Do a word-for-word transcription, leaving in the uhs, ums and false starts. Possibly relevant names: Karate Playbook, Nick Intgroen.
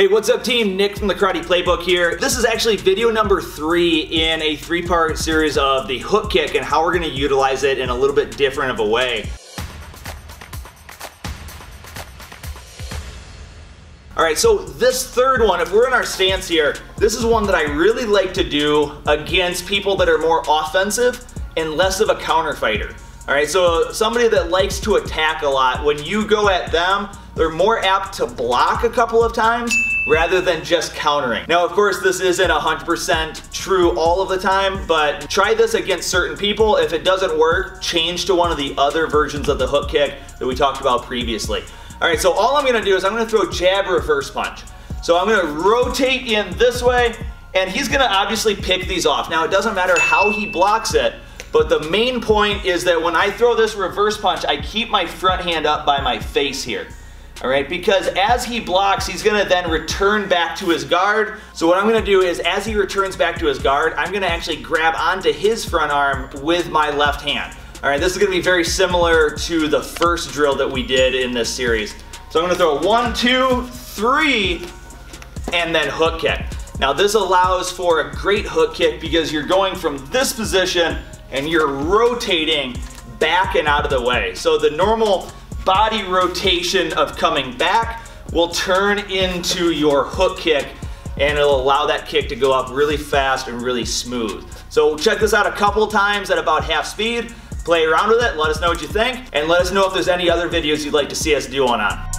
Hey, what's up team? Nick from the Karate Playbook here. This is actually video number three in a three-part series of the hook kick and how we're gonna utilize it in a little bit different of a way. All right, so this third one, if we're in our stance here, this is one that I really like to do against people that are more offensive and less of a counter fighter. All right, so somebody that likes to attack a lot, when you go at them, they're more apt to block a couple of times rather than just countering. Now, of course, this isn't one hundred percent true all of the time, but try this against certain people. If it doesn't work, change to one of the other versions of the hook kick that we talked about previously. All right, so all I'm gonna do is I'm gonna throw jab reverse punch. So I'm gonna rotate in this way, and he's gonna obviously pick these off. Now, it doesn't matter how he blocks it, but the main point is that when I throw this reverse punch, I keep my front hand up by my face here. All right, because as he blocks, he's gonna then return back to his guard. So what I'm gonna do is, as he returns back to his guard, I'm gonna actually grab onto his front arm with my left hand. All right, this is gonna be very similar to the first drill that we did in this series. So I'm gonna throw one, two, three, and then hook kick. Now this allows for a great hook kick because you're going from this position and you're rotating back and out of the way. So the normal body rotation of coming back will turn into your hook kick, and it'll allow that kick to go up really fast and really smooth. So check this out a couple times at about half speed. Play around with it, let us know what you think, and let us know if there's any other videos you'd like to see us do on.